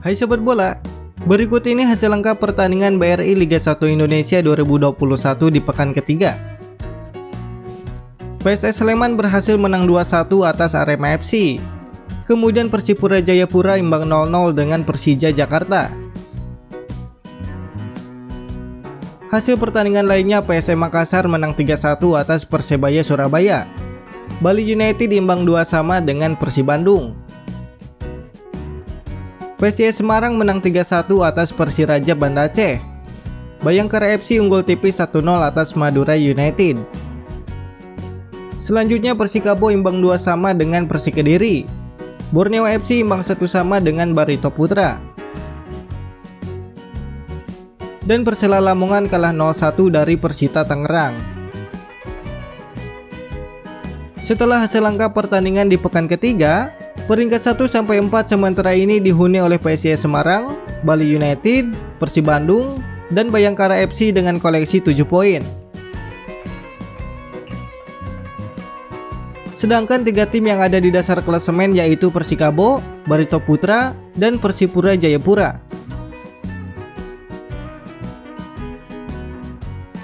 Hai Sobat Bola, berikut ini hasil lengkap pertandingan BRI Liga 1 Indonesia 2021 di pekan ketiga. PSS Sleman berhasil menang 2-1 atas Arema FC. Kemudian Persipura Jayapura imbang 0-0 dengan Persija Jakarta. Hasil pertandingan lainnya, PSM Makassar menang 3-1 atas Persebaya Surabaya. Bali United imbang 2 sama dengan Persib Bandung. PSIS Semarang menang 3-1 atas Persiraja Banda Aceh. Bhayangkara FC unggul tipis 1-0 atas Madura United. Selanjutnya Persikabo imbang 2 sama dengan Persik Kediri. Borneo FC imbang 1 sama dengan Barito Putera. Dan Persela Lamongan kalah 0-1 dari Persita Tangerang. Setelah hasil lengkap pertandingan di pekan ketiga, peringkat 1-4 sementara ini dihuni oleh PSIS Semarang, Bali United, Persib Bandung, dan Bhayangkara FC dengan koleksi 7 poin. Sedangkan 3 tim yang ada di dasar klasemen yaitu Persikabo, Barito Putra, dan Persipura Jayapura.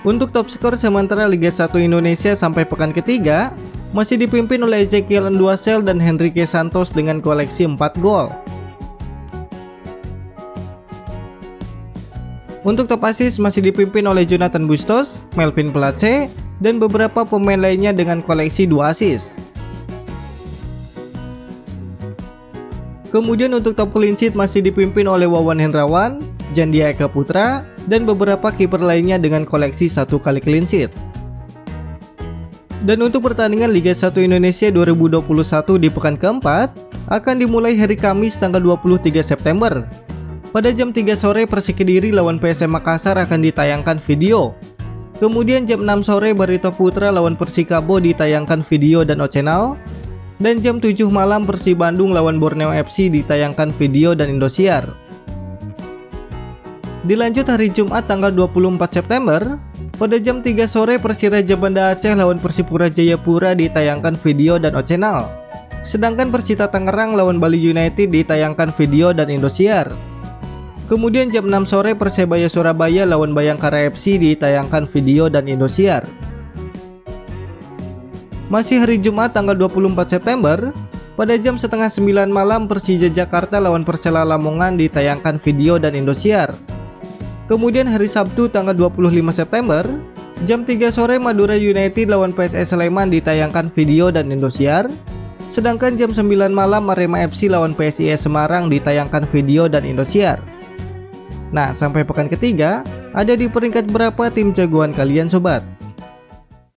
Untuk top skor sementara Liga 1 Indonesia sampai pekan ketiga, masih dipimpin oleh Ezekiel Nduasel dan Henrique Santos dengan koleksi 4 gol. Untuk top assist masih dipimpin oleh Jonathan Bustos, Melvin Place, dan beberapa pemain lainnya dengan koleksi 2 assist. Kemudian untuk top clean sheet masih dipimpin oleh Wawan Hendrawan, Jandia Eka Putra, dan beberapa kiper lainnya dengan koleksi 1 kali clean sheet. Dan untuk pertandingan Liga 1 Indonesia 2021 di pekan keempat akan dimulai hari Kamis tanggal 23 September. Pada jam 3 sore Persik Kediri lawan PSM Makassar akan ditayangkan video. Kemudian jam 6 sore Barito Putra lawan Persikabo ditayangkan video dan channel. Dan jam 7 malam Persib Bandung lawan Borneo FC ditayangkan video dan Indosiar. Dilanjut hari Jumat tanggal 24 September. Pada jam 3 sore Persiraja Banda Aceh lawan Persipura Jayapura ditayangkan video dan channel. Sedangkan Persita Tangerang lawan Bali United ditayangkan video dan Indosiar. Kemudian jam 6 sore Persebaya Surabaya lawan Bhayangkara FC ditayangkan video dan Indosiar. Masih hari Jumat tanggal 24 September, pada jam 8:30 malam Persija Jakarta lawan Persela Lamongan ditayangkan video dan Indosiar. Kemudian hari Sabtu tanggal 25 September, jam 3 sore Madura United lawan PSS Sleman ditayangkan video dan Indosiar. Sedangkan jam 9 malam Arema FC lawan PSIS Semarang ditayangkan video dan Indosiar. Nah, sampai pekan ketiga, ada di peringkat berapa tim jagoan kalian sobat?